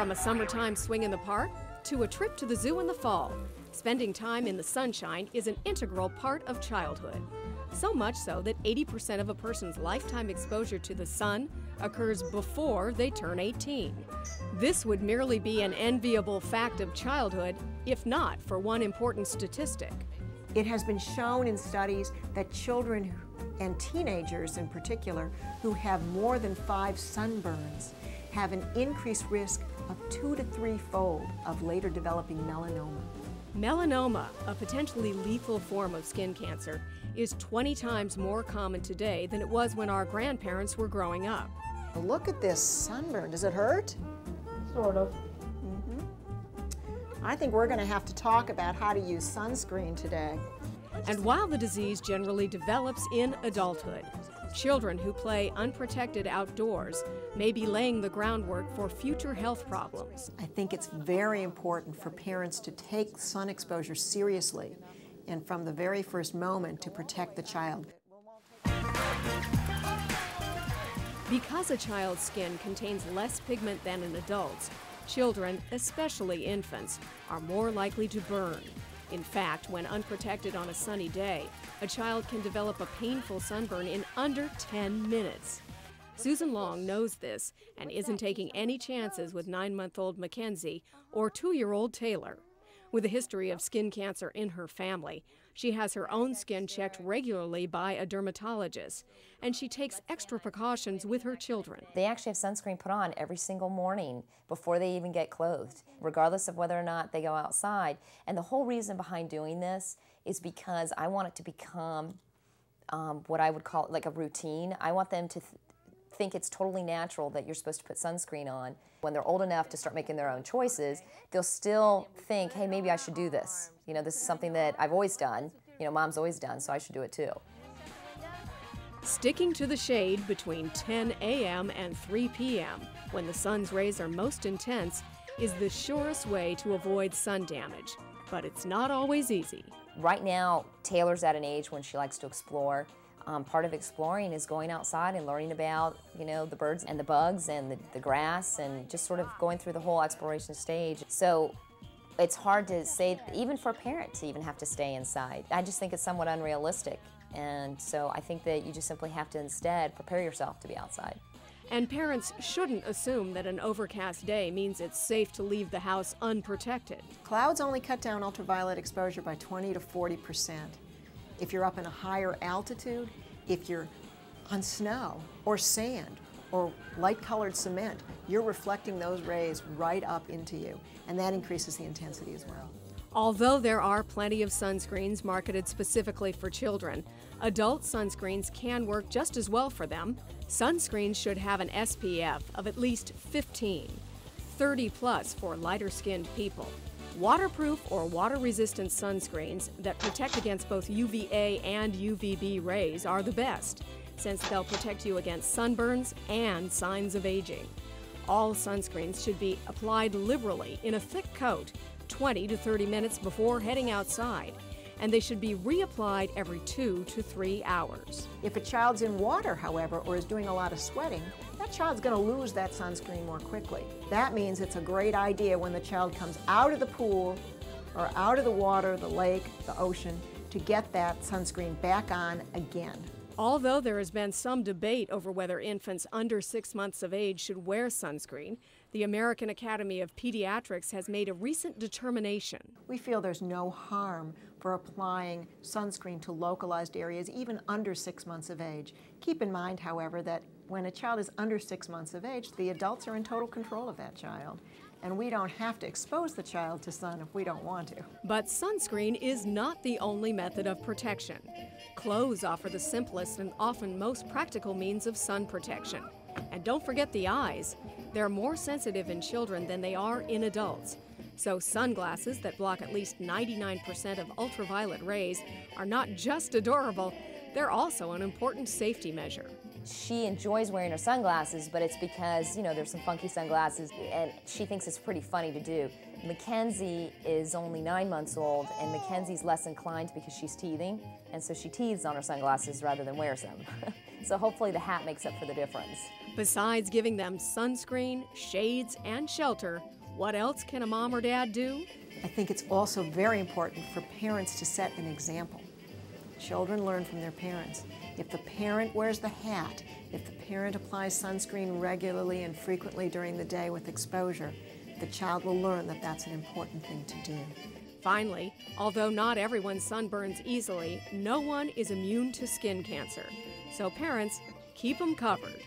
From a summertime swing in the park to a trip to the zoo in the fall, spending time in the sunshine is an integral part of childhood. So much so that 80% of a person's lifetime exposure to the sun occurs before they turn 18. This would merely be an enviable fact of childhood, if not for one important statistic. It has been shown in studies that children and teenagers in particular who have more than 5 sunburns have an increased risk of 2 to 3-fold of later developing melanoma. Melanoma, a potentially lethal form of skin cancer, is 20 times more common today than it was when our grandparents were growing up. Look at this sunburn. Does it hurt? Sort of. I think we're going to have to talk about how to use sunscreen today. And while the disease generally develops in adulthood, children who play unprotected outdoors may be laying the groundwork for future health problems. I think it's very important for parents to take sun exposure seriously and from the very first moment to protect the child. Because a child's skin contains less pigment than an adult's, children, especially infants, are more likely to burn. In fact, when unprotected on a sunny day, a child can develop a painful sunburn in under 10 minutes. Susan Long knows this and isn't taking any chances with 9-month-old Mackenzie or 2-year-old Taylor. With a history of skin cancer in her family, she has her own skin checked regularly by a dermatologist, and she takes extra precautions with her children. They actually have sunscreen put on every single morning before they even get clothed, regardless of whether or not they go outside. And the whole reason behind doing this is because I want it to become what I would call like a routine. I want them to think it's totally natural that you're supposed to put sunscreen on. When they're old enough to start making their own choices, they'll still think, hey, maybe I should do this. You know, this is something that I've always done. You know, Mom's always done, so I should do it too. Sticking to the shade between 10 a.m. and 3 p.m., when the sun's rays are most intense, is the surest way to avoid sun damage. But it's not always easy. Right now, Taylor's at an age when she likes to explore. Part of exploring is going outside and learning about, you know, the birds and the bugs and the grass and just sort of going through the whole exploration stage. So it's hard to say, even for a parent to even have to stay inside. I just think it's somewhat unrealistic. And so I think that you just simply have to instead prepare yourself to be outside. And parents shouldn't assume that an overcast day means it's safe to leave the house unprotected. Clouds only cut down ultraviolet exposure by 20 to 40%. If you're up in a higher altitude, if you're on snow or sand or light-colored cement, you're reflecting those rays right up into you, and that increases the intensity as well. Although there are plenty of sunscreens marketed specifically for children, adult sunscreens can work just as well for them. Sunscreens should have an SPF of at least 15, 30+ for lighter-skinned people. Waterproof or water-resistant sunscreens that protect against both UVA and UVB rays are the best, since they'll protect you against sunburns and signs of aging. All sunscreens should be applied liberally in a thick coat 20 to 30 minutes before heading outside, and they should be reapplied every 2 to 3 hours. If a child's in water, however, or is doing a lot of sweating, that child's going to lose that sunscreen more quickly. That means it's a great idea when the child comes out of the pool or out of the water, the lake, the ocean, to get that sunscreen back on again. Although there has been some debate over whether infants under 6 months of age should wear sunscreen, the American Academy of Pediatrics has made a recent determination. We feel there's no harm for applying sunscreen to localized areas even under 6 months of age. Keep in mind, however, that when a child is under 6 months of age, the adults are in total control of that child. And we don't have to expose the child to sun if we don't want to. But sunscreen is not the only method of protection. Clothes offer the simplest and often most practical means of sun protection. And don't forget the eyes. They're more sensitive in children than they are in adults. So sunglasses that block at least 99% of ultraviolet rays are not just adorable, they're also an important safety measure. She enjoys wearing her sunglasses, but it's because, you know, there's some funky sunglasses, and she thinks it's pretty funny to do. Mackenzie is only 9 months old, and Mackenzie's less inclined because she's teething, and so she teethes on her sunglasses rather than wears them. So hopefully the hat makes up for the difference. Besides giving them sunscreen, shades, and shelter, what else can a mom or dad do? I think it's also very important for parents to set an example. Children learn from their parents. If the parent wears the hat, if the parent applies sunscreen regularly and frequently during the day with exposure, the child will learn that that's an important thing to do. Finally, although not everyone sunburns easily, no one is immune to skin cancer. So parents, keep them covered.